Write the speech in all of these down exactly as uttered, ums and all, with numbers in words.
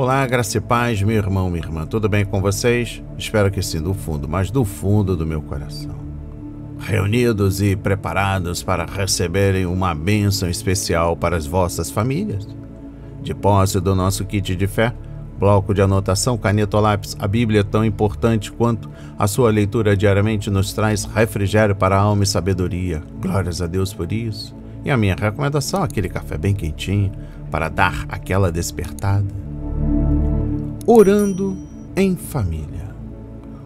Olá, graça e paz, meu irmão, minha irmã. Tudo bem com vocês? Espero que sim, do fundo, mas do fundo do meu coração. Reunidos e preparados para receberem uma bênção especial para as vossas famílias? De posse do nosso kit de fé, bloco de anotação, caneta ou lápis, a Bíblia é tão importante quanto a sua leitura diariamente nos traz refrigério para a alma e sabedoria. Glórias a Deus por isso. E a minha recomendação, aquele café bem quentinho, para dar aquela despertada. Orando em Família.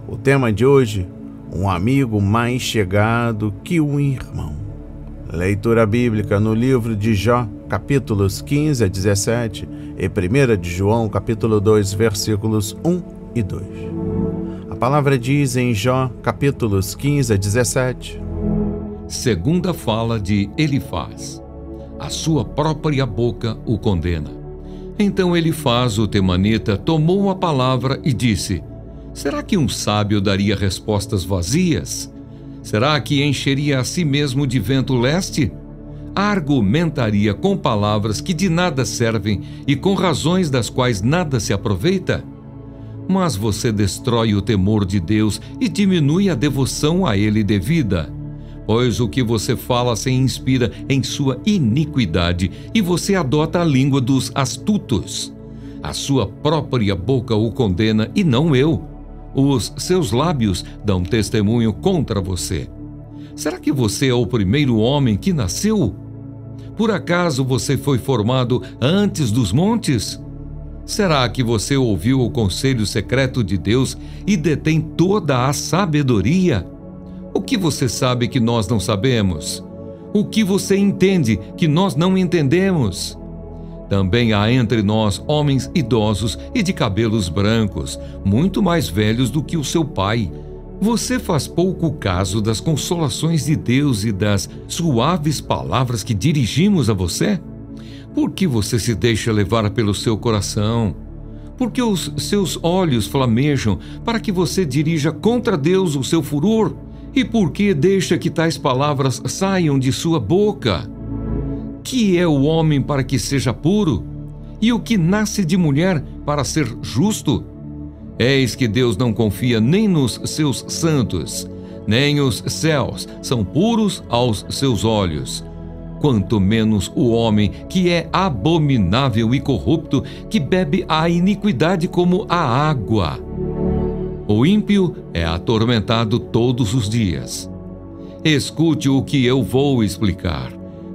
O tema de hoje, um amigo mais chegado que um irmão. Leitura bíblica no livro de Jó, capítulos quinze a dezessete e primeira de João, capítulo dois, versículos um e dois. A palavra diz em Jó, capítulos quinze a dezessete. Segunda fala de Elifaz. A sua própria boca o condena. Então Elifaz, o temanita, tomou a palavra e disse: será que um sábio daria respostas vazias? Será que encheria a si mesmo de vento leste? Argumentaria com palavras que de nada servem e com razões das quais nada se aproveita? Mas você destrói o temor de Deus e diminui a devoção a ele devida. Pois o que você fala se inspira em sua iniquidade, e você adota a língua dos astutos. A sua própria boca o condena, e não eu. Os seus lábios dão testemunho contra você. Será que você é o primeiro homem que nasceu? Por acaso você foi formado antes dos montes? Será que você ouviu o conselho secreto de Deus e detém toda a sabedoria? O que você sabe que nós não sabemos? O que você entende que nós não entendemos? Também há entre nós homens idosos e de cabelos brancos, muito mais velhos do que o seu pai. Você faz pouco caso das consolações de Deus e das suaves palavras que dirigimos a você? Por que você se deixa levar pelo seu coração? Por que os seus olhos flamejam para que você dirija contra Deus o seu furor? E por que deixa que tais palavras saiam de sua boca? Que é o homem para que seja puro? E o que nasce de mulher para ser justo? Eis que Deus não confia nem nos seus santos, nem os céus são puros aos seus olhos. Quanto menos o homem que é abominável e corrupto, que bebe a iniquidade como a água. O ímpio é atormentado todos os dias. Escute o que eu vou explicar.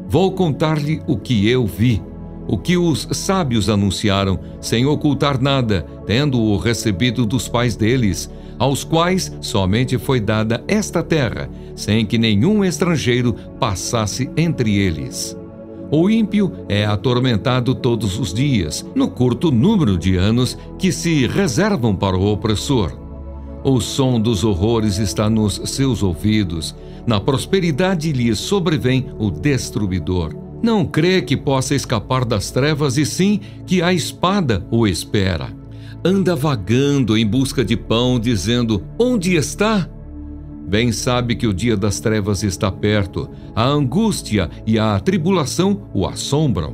Vou contar-lhe o que eu vi, o que os sábios anunciaram, sem ocultar nada, tendo-o recebido dos pais deles, aos quais somente foi dada esta terra, sem que nenhum estrangeiro passasse entre eles. O ímpio é atormentado todos os dias, no curto número de anos que se reservam para o opressor. O som dos horrores está nos seus ouvidos. Na prosperidade lhe sobrevém o destruidor. Não crê que possa escapar das trevas, e sim que a espada o espera. Anda vagando em busca de pão, dizendo: onde está? Bem sabe que o dia das trevas está perto. A angústia e a tribulação o assombram.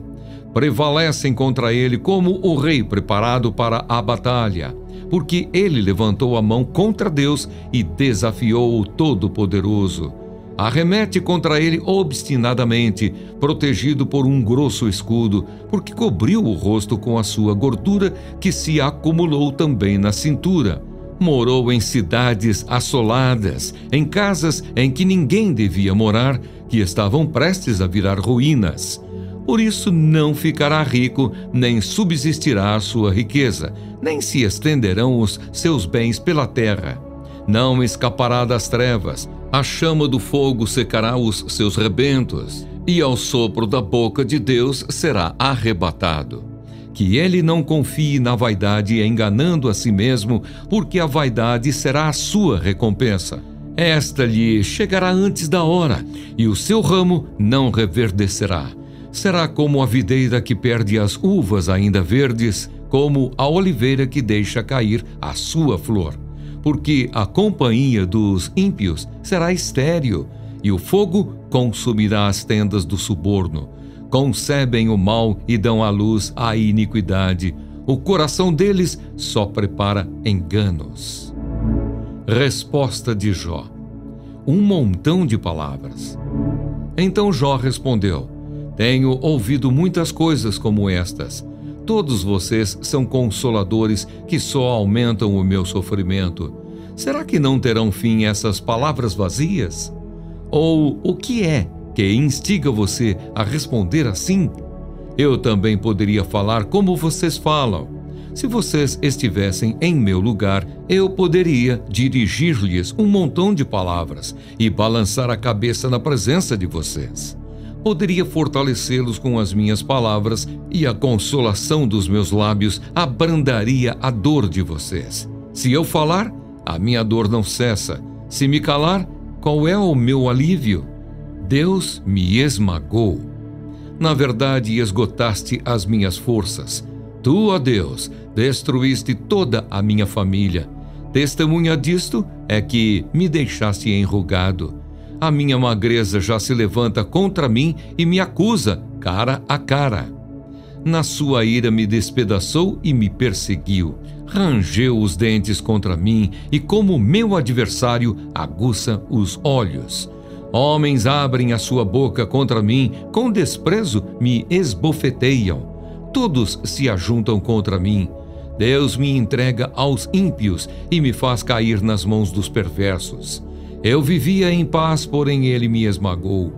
Prevalecem contra ele como o rei preparado para a batalha. Porque ele levantou a mão contra Deus e desafiou o Todo-Poderoso. Arremete contra ele obstinadamente, protegido por um grosso escudo, porque cobriu o rosto com a sua gordura, que se acumulou também na cintura. Morou em cidades assoladas, em casas em que ninguém devia morar, que estavam prestes a virar ruínas. Por isso não ficará rico, nem subsistirá a sua riqueza, nem se estenderão os seus bens pela terra. Não escapará das trevas, a chama do fogo secará os seus rebentos, e ao sopro da boca de Deus será arrebatado. Que ele não confie na vaidade, enganando a si mesmo, porque a vaidade será a sua recompensa. Esta lhe chegará antes da hora, e o seu ramo não reverdecerá. Será como a videira que perde as uvas ainda verdes, como a oliveira que deixa cair a sua flor. Porque a companhia dos ímpios será estéril, e o fogo consumirá as tendas do suborno. Concebem o mal e dão à luz a iniquidade. O coração deles só prepara enganos. Resposta de Jó. Um montão de palavras. Então Jó respondeu: tenho ouvido muitas coisas como estas. Todos vocês são consoladores que só aumentam o meu sofrimento. Será que não terão fim essas palavras vazias? Ou o que é que instiga você a responder assim? Eu também poderia falar como vocês falam. Se vocês estivessem em meu lugar, eu poderia dirigir-lhes um montão de palavras e balançar a cabeça na presença de vocês. Poderia fortalecê-los com as minhas palavras e a consolação dos meus lábios abrandaria a dor de vocês. Se eu falar, a minha dor não cessa. Se me calar, qual é o meu alívio? Deus me esmagou. Na verdade, esgotaste as minhas forças. Tu, ó Deus, destruíste toda a minha família. Testemunha disto é que me deixaste enrugado. A minha magreza já se levanta contra mim e me acusa, cara a cara. Na sua ira me despedaçou e me perseguiu. Rangeu os dentes contra mim e, como meu adversário, aguça os olhos. Homens abrem a sua boca contra mim, com desprezo me esbofeteiam. Todos se ajuntam contra mim. Deus me entrega aos ímpios e me faz cair nas mãos dos perversos. Eu vivia em paz, porém ele me esmagou.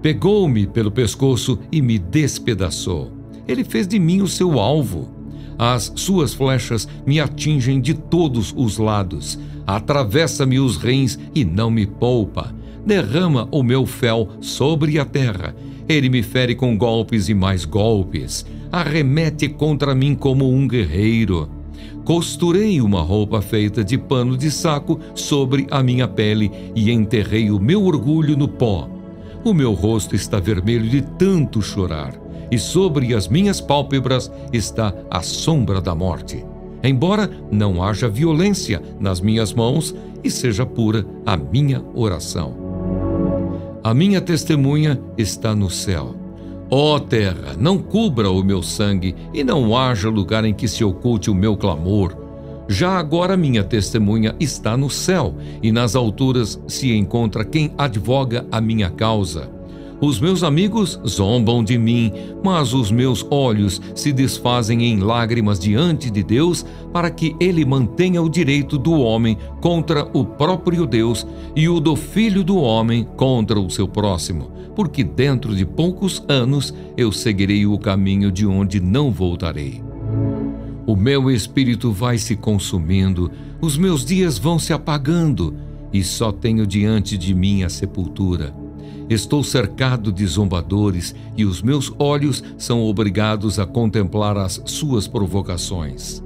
Pegou-me pelo pescoço e me despedaçou. Ele fez de mim o seu alvo. As suas flechas me atingem de todos os lados. Atravessa-me os rins e não me poupa. Derrama o meu fel sobre a terra. Ele me fere com golpes e mais golpes. Arremete contra mim como um guerreiro. Costurei uma roupa feita de pano de saco sobre a minha pele e enterrei o meu orgulho no pó. O meu rosto está vermelho de tanto chorar, e sobre as minhas pálpebras está a sombra da morte. Embora não haja violência nas minhas mãos e seja pura a minha oração. A minha testemunha está no céu. Ó terra, não cubra o meu sangue e não haja lugar em que se oculte o meu clamor. Já agora minha testemunha está no céu, e nas alturas se encontra quem advoga a minha causa. Os meus amigos zombam de mim, mas os meus olhos se desfazem em lágrimas diante de Deus, para que ele mantenha o direito do homem contra o próprio Deus e o do filho do homem contra o seu próximo. Porque dentro de poucos anos eu seguirei o caminho de onde não voltarei. O meu espírito vai se consumindo, os meus dias vão se apagando, e só tenho diante de mim a sepultura. Estou cercado de zombadores, e os meus olhos são obrigados a contemplar as suas provocações.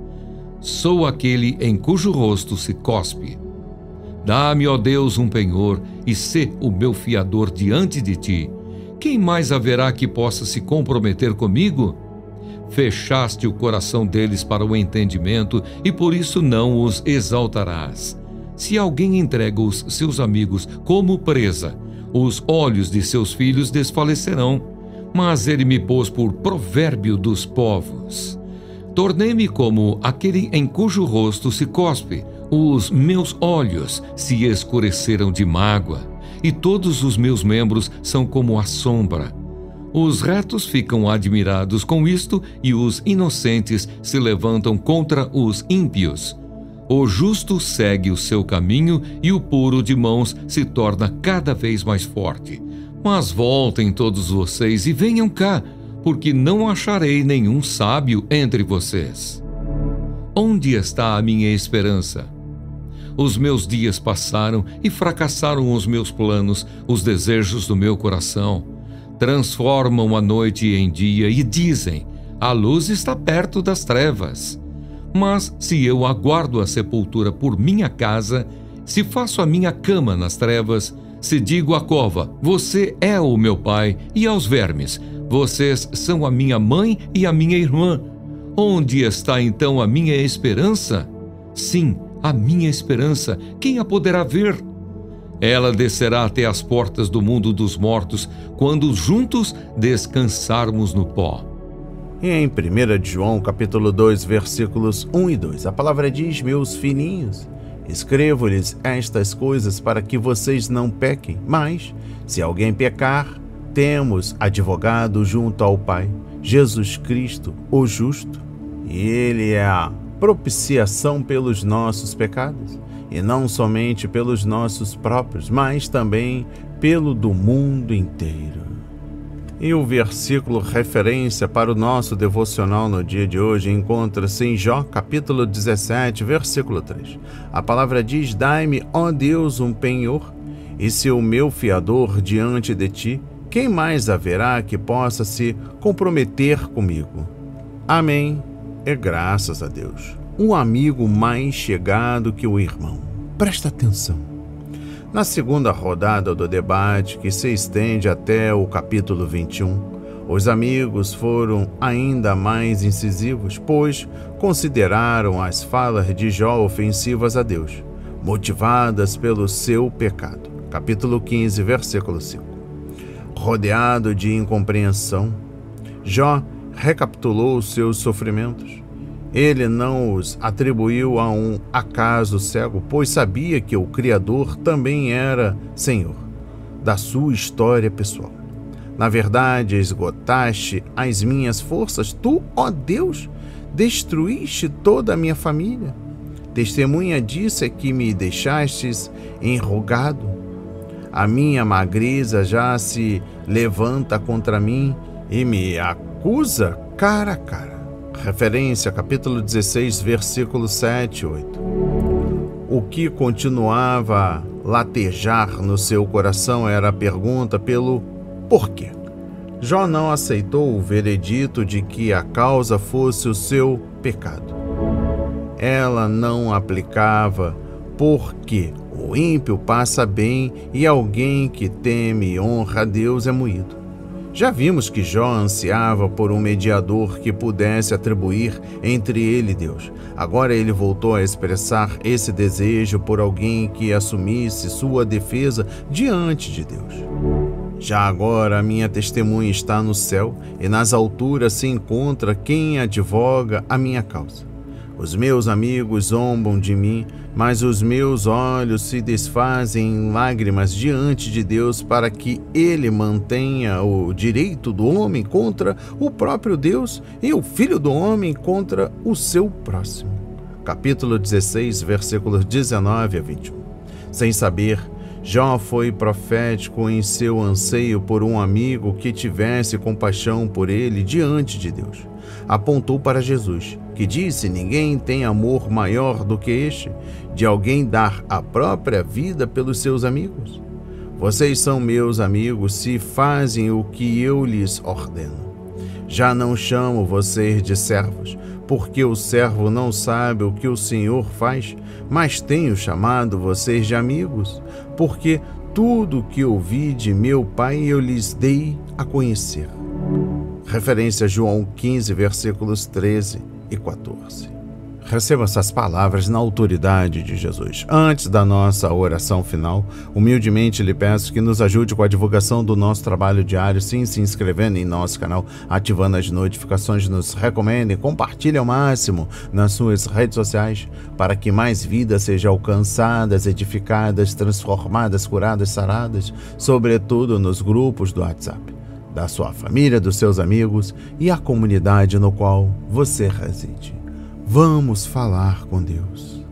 Sou aquele em cujo rosto se cospe. Dá-me, ó Deus, um penhor, e sê o meu fiador diante de ti. Quem mais haverá que possa se comprometer comigo? Fechaste o coração deles para o entendimento, e por isso não os exaltarás. Se alguém entrega os seus amigos como presa, os olhos de seus filhos desfalecerão. Mas ele me pôs por provérbio dos povos. Tornei-me como aquele em cujo rosto se cospe. Os meus olhos se escureceram de mágoa, e todos os meus membros são como a sombra. Os retos ficam admirados com isto, e os inocentes se levantam contra os ímpios. O justo segue o seu caminho, e o puro de mãos se torna cada vez mais forte. Mas voltem todos vocês e venham cá, porque não acharei nenhum sábio entre vocês. Onde está a minha esperança? Os meus dias passaram e fracassaram os meus planos, os desejos do meu coração. Transformam a noite em dia e dizem: a luz está perto das trevas. Mas se eu aguardo a sepultura por minha casa, se faço a minha cama nas trevas, se digo à cova: você é o meu pai, e aos vermes: vocês são a minha mãe e a minha irmã, onde está então a minha esperança? Sim, a minha esperança, quem a poderá ver? Ela descerá até as portas do mundo dos mortos, quando juntos descansarmos no pó. E em primeira de João, capítulo dois, versículos um e dois, a palavra diz: meus filhinhos, escrevo-lhes estas coisas para que vocês não pequem, mas, se alguém pecar, temos advogado junto ao Pai, Jesus Cristo, o justo, e ele é a propiciação pelos nossos pecados, e não somente pelos nossos próprios, mas também pelo do mundo inteiro. E o versículo referência para o nosso devocional no dia de hoje encontra-se em Jó, capítulo dezessete, versículo três. A palavra diz: dai-me, ó Deus, um penhor, e se o meu fiador diante de ti, quem mais haverá que possa se comprometer comigo? Amém. E graças a Deus. Um amigo mais chegado que o irmão. Presta atenção. Na segunda rodada do debate, que se estende até o capítulo vinte e um, os amigos foram ainda mais incisivos, pois consideraram as falas de Jó ofensivas a Deus, motivadas pelo seu pecado. Capítulo quinze, versículo cinco. Rodeado de incompreensão, Jó recapitulou seus sofrimentos. Ele não os atribuiu a um acaso cego, pois sabia que o Criador também era Senhor da sua história pessoal. Na verdade, esgotaste as minhas forças. Tu, ó Deus, destruíste toda a minha família. Testemunha disso é que me deixastes enrugado. A minha magreza já se levanta contra mim e me acusa cara a cara. Referência, capítulo dezesseis, versículos sete e oito. O que continuava a latejar no seu coração era a pergunta pelo porquê. Jó não aceitou o veredito de que a causa fosse o seu pecado. Ela não aplicava, porque o ímpio passa bem e alguém que teme e honra a Deus é moído. Já vimos que Jó ansiava por um mediador que pudesse atribuir entre ele e Deus. Agora ele voltou a expressar esse desejo por alguém que assumisse sua defesa diante de Deus. Já agora a minha testemunha está no céu e nas alturas se encontra quem advoga a minha causa. Os meus amigos zombam de mim, mas os meus olhos se desfazem em lágrimas diante de Deus para que ele mantenha o direito do homem contra o próprio Deus e o filho do homem contra o seu próximo. Capítulo dezesseis, versículos dezenove a vinte e um. Sem saber, Jó foi profético em seu anseio por um amigo que tivesse compaixão por ele diante de Deus. Apontou para Jesus, que disse: ninguém tem amor maior do que este, de alguém dar a própria vida pelos seus amigos. Vocês são meus amigos se fazem o que eu lhes ordeno. Já não chamo vocês de servos, porque o servo não sabe o que o Senhor faz, mas tenho chamado vocês de amigos, porque tudo o que ouvi de meu Pai eu lhes dei a conhecer. Referência a João quinze, versículos treze e quatorze. Receba essas palavras na autoridade de Jesus. Antes da nossa oração final, humildemente lhe peço que nos ajude com a divulgação do nosso trabalho diário, sim, se inscrevendo em nosso canal, ativando as notificações, nos recomende e compartilhe ao máximo nas suas redes sociais para que mais vidas sejam alcançadas, edificadas, transformadas, curadas, saradas, sobretudo nos grupos do WhatsApp, da sua família, dos seus amigos e a comunidade no qual você reside. Vamos falar com Deus.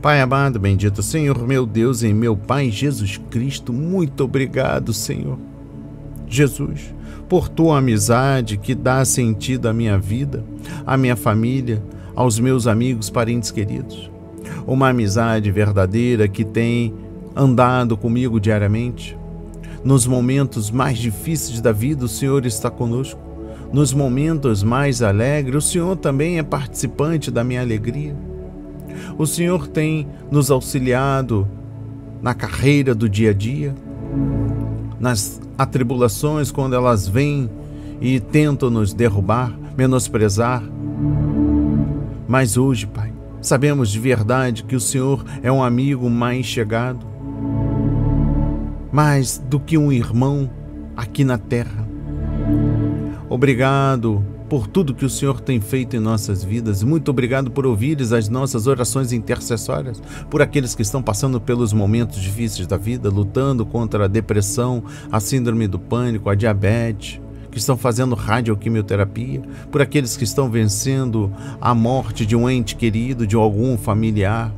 Pai amado, bendito Senhor, meu Deus e meu Pai Jesus Cristo, muito obrigado, Senhor Jesus, por tua amizade que dá sentido à minha vida, à minha família, aos meus amigos, parentes queridos. Uma amizade verdadeira que tem andado comigo diariamente. Nos momentos mais difíceis da vida, o Senhor está conosco. Nos momentos mais alegres, o Senhor também é participante da minha alegria. O Senhor tem nos auxiliado na carreira do dia a dia, nas atribulações, quando elas vêm e tentam nos derrubar, menosprezar. Mas hoje, Pai, sabemos de verdade que o Senhor é um amigo mais chegado, mais do que um irmão aqui na terra. Obrigado por tudo que o Senhor tem feito em nossas vidas. Muito obrigado por ouvires as nossas orações intercessórias, por aqueles que estão passando pelos momentos difíceis da vida, lutando contra a depressão, a síndrome do pânico, a diabetes, que estão fazendo radioquimioterapia, por aqueles que estão vencendo a morte de um ente querido, de algum familiar,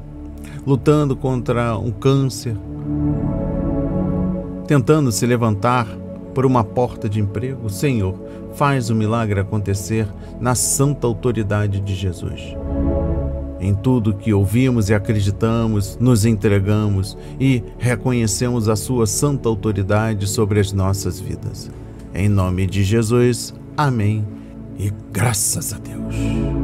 lutando contra um câncer, tentando se levantar por uma porta de emprego. Senhor, faz o milagre acontecer na santa autoridade de Jesus. Em tudo que ouvimos e acreditamos, nos entregamos e reconhecemos a sua santa autoridade sobre as nossas vidas. Em nome de Jesus, amém e graças a Deus.